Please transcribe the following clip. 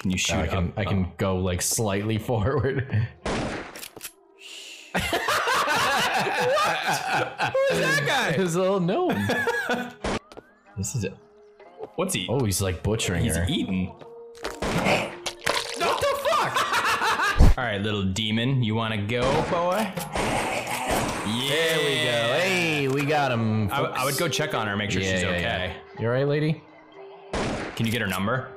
Can you shoot? No, I can go like slightly forward. What? Who is that guy? His little gnome. This is it. What's he? Oh, he's like butchering her. He's eating. What the fuck? All right, little demon, you want to go, boy? Yeah. There we go. Hey, we got him. I would go check on her, make sure she's okay. Yeah. You all right, lady? Can you get her number?